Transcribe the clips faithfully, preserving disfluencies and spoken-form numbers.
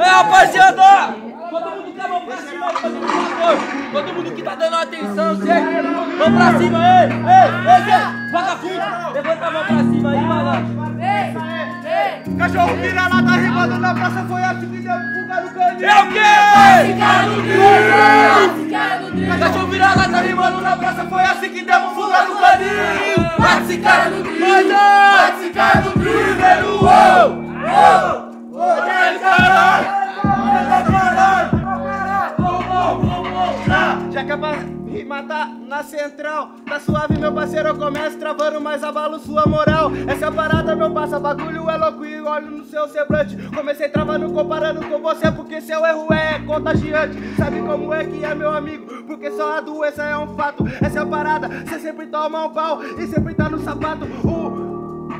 É, rapaziada! Todo mundo que tá mão pra cima aí, fazendo um todo mundo que tá dando atenção, certo? Mão pra cima, ei! Ei, ei, vagabundo! Levanta a mão pra cima aí, malandro! Ei! Cachorro piranha lá da rimando na praça foi a que me deu fuga no canil! É o quê? Cachorro piranha lá da rimando na praça foi a que deu fuga no canil! Bate esse cara no grito! Bate esse cara no primeiro! Oh! Oh! Ô, caralho, caralho! Já que é pra me matar na central, tá suave, meu parceiro, eu começo travando, mas abalo sua moral. Essa é a parada, meu parça, bagulho é louco e olho no seu semblante. Comecei travando, comparando com você, porque seu erro é contagiante. Sabe como é que é, meu amigo? Porque só a doença é um fato. Essa é a parada, você sempre toma um pau e sempre tá no sapato. O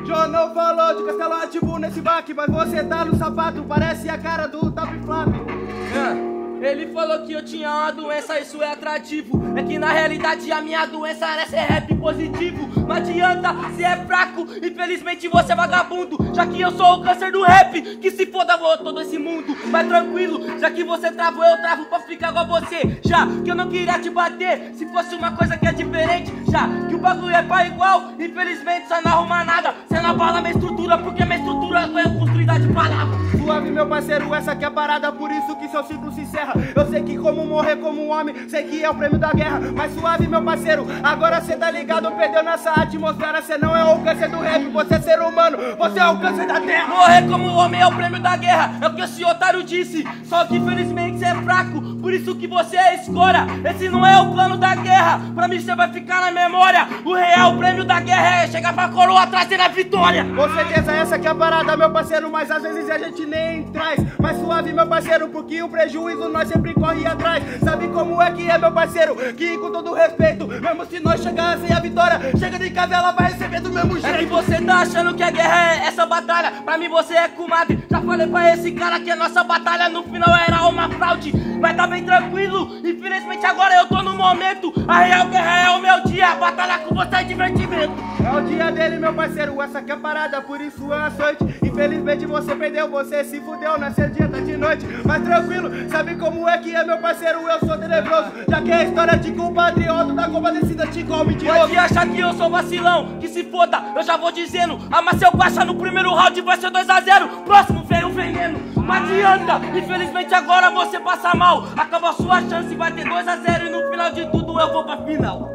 João falou de castelo ativo nesse baque, mas você tá no sapato, parece a cara do Tap Flap. É. Ele falou que eu tinha uma doença, isso é atrativo. É que na realidade a minha doença era ser rap positivo. Não adianta, se é fraco, infelizmente você é vagabundo. Já que eu sou o câncer do rap, que se foda vou todo esse mundo. Mas tranquilo, já que você travou, eu travo pra ficar igual você. Já que eu não queria te bater, se fosse uma coisa que é diferente. Já que o bagulho é pra igual, infelizmente só não arruma nada. Você não abala minha estrutura, porque minha estrutura foi construída de palavras. Suave, meu parceiro, essa que é a parada, por isso que seu ciclo se encerra. Eu sei que como morrer como um homem, sei que é o prêmio da guerra. Mas suave, meu parceiro, agora cê tá ligado, perdeu nessa atmosfera, você não é o câncer do rap, você é ser humano, você é o câncer da terra. Morrer como homem é o prêmio da guerra, é o que esse otário disse, só que infelizmente você é fraco, por isso que você é escora. Esse não é o plano da guerra, pra mim você vai ficar na memória. O real prêmio da guerra é chegar pra coroa trazer a vitória. Com certeza essa que é a parada, meu parceiro, mas às vezes a gente nem traz. Mas suave, meu parceiro, porque o prejuízo nós sempre corre atrás. Sabe como é que é, meu parceiro, que com todo respeito, mesmo se nós chegar sem a vitória, chega de ela vai receber do mesmo jeito. É que você tá achando que a guerra é essa batalha. Pra mim você é comadre. Já falei pra esse cara que a nossa batalha no final era uma fraude. Mas tá bem tranquilo, infelizmente agora eu tô no momento. A real guerra é o meu dia, batalhar com você é divertimento. É o dia dele, meu parceiro, essa que é parada, por isso é uma sorte. Infelizmente você perdeu, você se fudeu, nasceu dia, tá de noite. Mas tranquilo, sabe como é que é, meu parceiro, eu sou tenebroso. Já que é a história de compatriota, da compadecida te come de novo. Pode achar que eu sou vacilão, que se foda, eu já vou dizendo. Amassei o Guaxa no primeiro round, vai ser dois a zero. Próximo vem o veneno. Não adianta, infelizmente agora você passa mal. Acaba a sua chance, vai ter dois a zero. E no final de tudo eu vou pra final.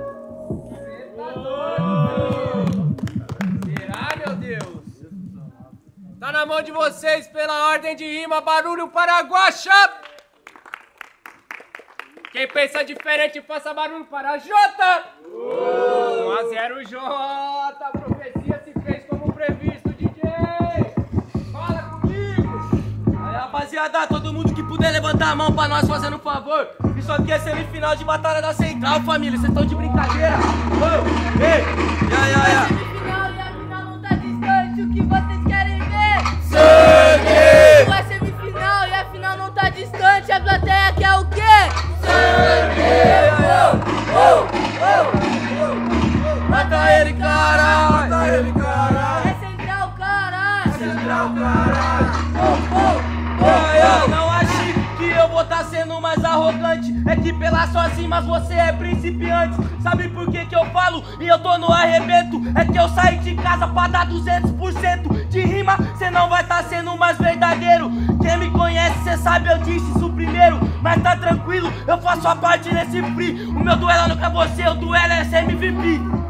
Será, meu Deus? Tá na mão de vocês, pela ordem de rima, barulho para Guaxa. Quem pensa diferente, faça barulho para Jota. um a zero, Jota. A profecia se fez como previsto, D J. Fala comigo. Aí, rapaziada, todo mundo que puder levantar a mão pra nós fazendo um favor. Isso aqui é semifinal de Batalha da Central, família. Vocês estão de brincadeira. Ei, ei. Ya, ya, ya. Semifinal e a final não tá distante. O que vocês querem ver? Sangue! A semifinal e a final não tá distante. A plateia quer o quê? Sangue! Oh, oh, oh. Mata ele, caralho! Mata ele, caralho! É central, caralho! É central, caralho! Oh, oh, oh, oh. Não achei que eu vou estar tá sendo mais arrogante. É que pela sozinho, mas você é principiante. Sabe por que que eu falo e eu tô no arrebento? É que eu saí de casa pra dar duzentos por cento de rima. Cê não vai estar tá sendo mais verdadeiro. Quem me conhece, cê sabe, eu disse isso primeiro. Mas tá tranquilo, eu faço a parte nesse free. O meu duelo nunca é você, o duelo é esse M V P.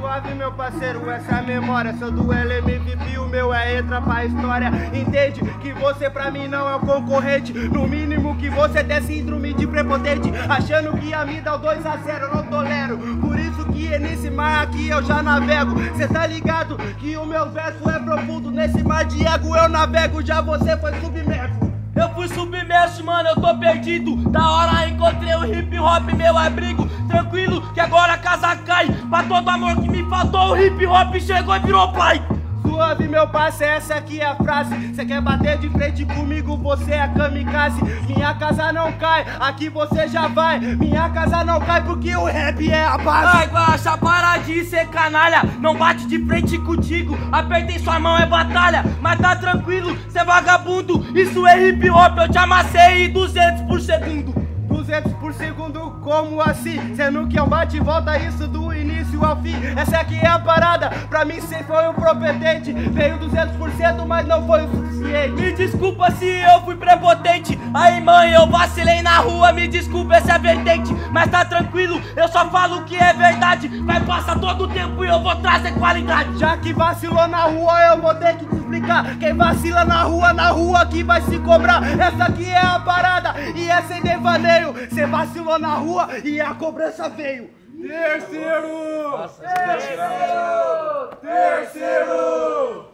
Suave, meu parceiro, essa é a memória. Seu duelo é M V P, o meu é entra pra história. Entende que você pra mim não é um concorrente. No mínimo que você tem síndrome de prepotente, achando que a mim dá o dois a zero, eu não tolero. Por isso que é nesse mar aqui eu já navego. Cê tá ligado que o meu verso é profundo. Nesse mar de ego eu navego, já você foi submerso. Eu fui submerso, mano, eu tô perdido. Da hora encontrei o hip hop, meu abrigo. Tranquilo, que agora a casa cai. Pra todo amor que me faltou, o hip hop chegou e virou pai. suave, meu parceiro, essa aqui é a frase. Cê quer bater de frente comigo, você é kamikaze. Minha casa não cai, aqui você já vai. Minha casa não cai porque o rap é a base. Ai, Guaxa, para de ser canalha. Não bate de frente contigo, apertem sua mão, é batalha. Mas tá tranquilo, cê vagabundo, isso é hip hop, eu te amassei duzentos por segundo. duzentos por segundo, como assim? Cê não quer um bate e volta, isso do início ao fim. Essa aqui é a parada, pra mim cê foi um propetente. Veio duzentos por cento, mas não foi o suficiente. Me desculpa se eu fui prepotente. Aí mãe, eu vacilei na rua, me desculpa essa vertente. Mas tá tranquilo, eu só falo o que é verdade. Vai passar todo o tempo e eu vou trazer qualidade. Já que vacilou na rua, eu vou ter que te explicar. Quem vacila na rua, na rua que vai se cobrar. Essa aqui é a parada, e é sem devaneio. Você vacilou na rua e a cobrança veio. Terceiro! Nossa, terceiro! Terceiro!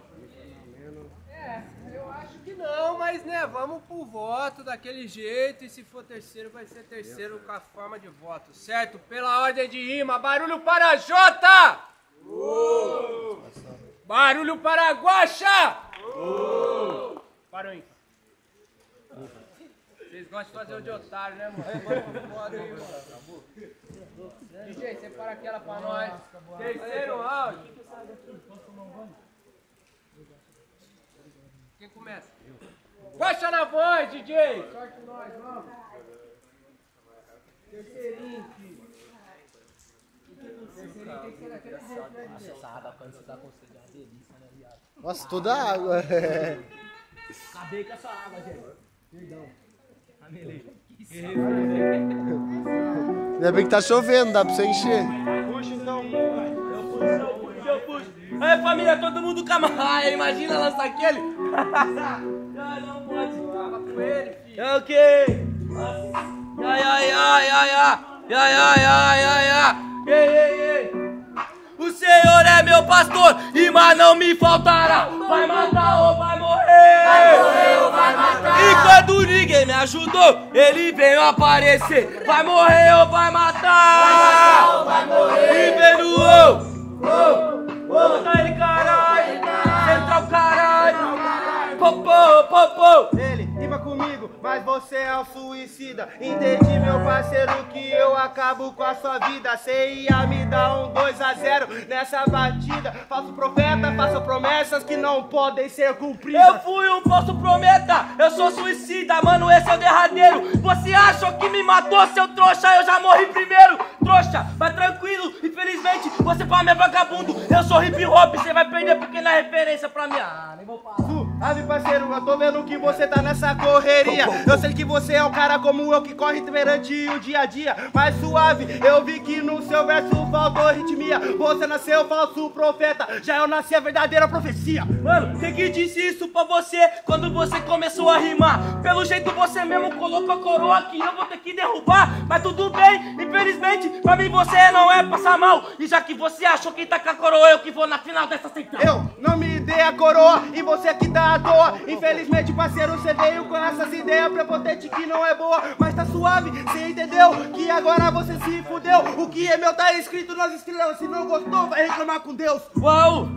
É, eu acho que não, mas né, vamos pro voto daquele jeito. E se for terceiro, vai ser terceiro com a forma de voto, certo? Pela ordem de rima, barulho para Jota! Uh! Barulho para Guaxa! Uh! Parou aí. Vocês gostam de fazer o de otário, né, mano? Vamos aí, mano. D J, separa aquela pra nós. Terceiro round. Quem começa? Baixa na voz, D J. Sorte nós, vamos. Terceirinho, filho. Terceirinho tem que ser daquele jeito, né, D J? Essa água quando você tá com sede é uma delícia, né, viado? Nossa, toda a água. Acabei com essa água, gente. Perdão. Ainda bem que tá chovendo, dá pra você encher. Puxa então, vai. Eu puxo, eu puxo, eu puxo. Aí família, todo mundo camarada. Imagina lançar aquele. Não, não pode. Tava com ele, filho. É o quê? Ai, ai, ai, ai, ai. Ai, ai, ai, ai, ai. Ei, ei, ei. O Senhor é meu pastor, rima não me faltará. Vai matar ou vai morrer? Vai morrer ou vai matar? E quando ninguém me ajudou, ele veio aparecer. Vai morrer ou vai matar? Vai matar ou vai morrer? E vendo ou, ou, tá ele caralho, central caralho, popô, popô. Ele rima comigo, mas você é um suicida. Entendi, meu parceiro, que eu acabo com a sua vida. Cê ia me dar um dois a zero nessa batida. Falso profeta, faço promessas que não podem ser cumpridas. Eu fui um falso prometa, eu sou suicida. Mano, esse é o derradeiro. Você achou que me matou, seu trouxa? Eu já morri primeiro, trouxa. Mas tranquilo, infelizmente, você pra mim é vagabundo. Eu sou hip hop, você vai perder porque não é referência pra mim. Ah, nem vou falar. Ave parceiro, eu tô vendo que você tá nessa correria. Eu sei que você é um cara como eu que corre perante o dia a dia. Mas suave, eu vi que no seu verso faltou ritmia. Você nasceu falso profeta, já eu nasci a verdadeira profecia. Mano, quem que disse isso pra você quando você começou a rimar? Pelo jeito você mesmo colocou a coroa que eu vou ter que derrubar. Mas tudo bem, infelizmente, pra mim você não é passar mal. E já que você achou que tá com a coroa, eu que vou na final dessa central. Eu não me dei a coroa e você que tá à toa. Infelizmente, parceiro, você veio com essas ideias prepotentes que não é boa. Mas tá suave, cê entendeu que agora você se fudeu. O que é meu tá escrito nas estrelas. Se não gostou, vai reclamar com Deus. Uau!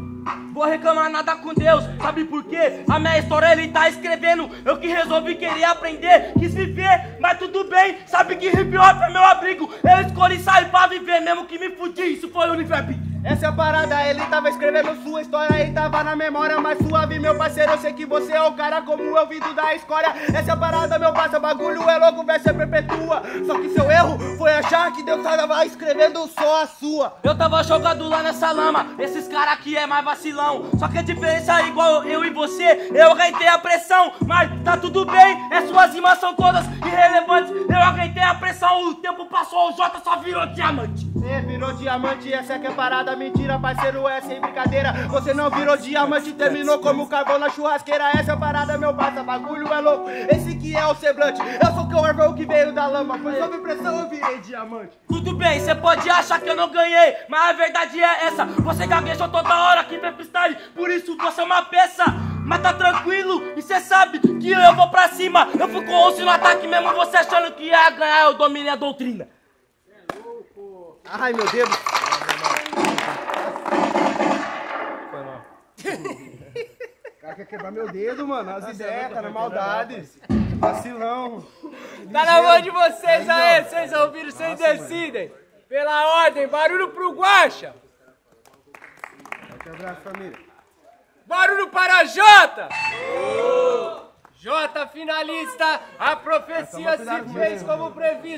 Vou reclamar nada com Deus, sabe por quê? A minha história ele tá escrevendo. Eu que resolvi querer aprender, quis viver, mas tudo bem. Sabe que hip hop é meu abrigo. Eu escolhi sair pra viver, mesmo que me fudi. Isso foi o livre-arbítrio. Essa é a parada, ele tava escrevendo sua história e tava na memória, mas suave, meu parceiro, eu sei que você é o cara como eu vindo da escória. Essa é a parada, meu parça, bagulho é louco, verso é perpetua. Só que seu erro foi achar que Deus tava escrevendo só a sua. Eu tava jogado lá nessa lama, esses caras aqui é mais vacilão. Só que a diferença é igual eu e você, eu aguentei a pressão. Mas tá tudo bem, as suas rimas são todas irrelevantes. Eu aguentei a pressão, o tempo passou, o Jota só virou diamante. Você virou diamante, essa que é a parada. Mentira, parceiro, é sem brincadeira. Você não virou diamante, terminou como carvão na churrasqueira. Essa é a parada, meu parça, bagulho é louco. Esse que é o semblante. Eu sou o carvão que veio da lama. Foi sob pressão, eu virei diamante. Tudo bem, você pode achar que eu não ganhei, mas a verdade é essa. Você gaguejou toda hora aqui pra freestyle, por isso você é uma peça. Mas tá tranquilo, e cê sabe que eu vou pra cima. Eu fui com onze no ataque, mesmo você achando que ia ganhar. Eu dominei a doutrina. É louco. Ai, meu Deus. Foi mal. cara quer quebrar meu dedo, mano. As ideias, cara, maldades. Vacilão. Tá na mão de vocês aí, vocês ouviram, vocês decidem. Pela ordem, barulho pro Guaxa. Um abraço, família. Barulho para Jota. Jota finalista, a profecia se fez como previsto.